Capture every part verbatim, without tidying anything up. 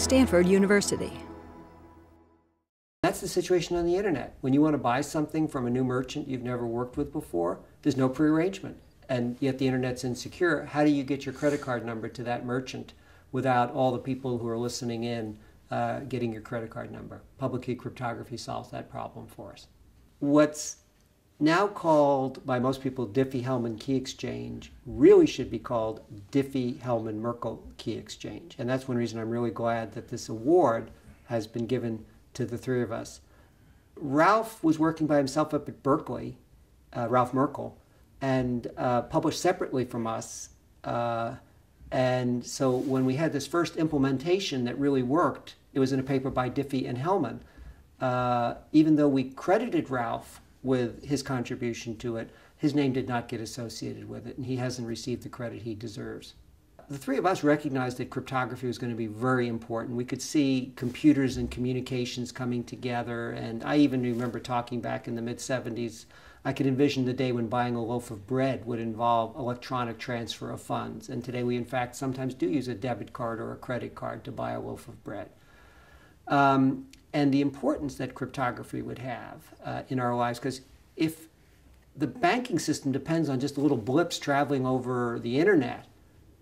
Stanford University. That's the situation on the internet. When you want to buy something from a new merchant you've never worked with before, there's no prearrangement, and yet the internet's insecure. How do you get your credit card number to that merchant without all the people who are listening in uh, getting your credit card number? Public key cryptography solves that problem for us. What's now called by most people Diffie-Hellman Key Exchange really should be called Diffie-Hellman-Merkle Key Exchange. And that's one reason I'm really glad that this award has been given to the three of us. Ralph was working by himself up at Berkeley, uh, Ralph Merkle, and uh, published separately from us. Uh, and so when we had this first implementation that really worked, it was in a paper by Diffie and Hellman. Uh, even though we credited Ralph with his contribution to it, his name did not get associated with it, and he hasn't received the credit he deserves. The three of us recognized that cryptography was going to be very important. We could see computers and communications coming together, and I even remember talking back in the mid seventies, I could envision the day when buying a loaf of bread would involve electronic transfer of funds, and today we in fact sometimes do use a debit card or a credit card to buy a loaf of bread. Um, and the importance that cryptography would have uh, in our lives, because if the banking system depends on just little blips traveling over the internet,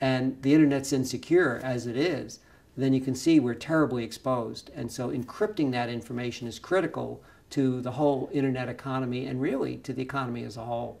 and the internet's insecure as it is, then you can see we're terribly exposed. And so encrypting that information is critical to the whole internet economy and really to the economy as a whole.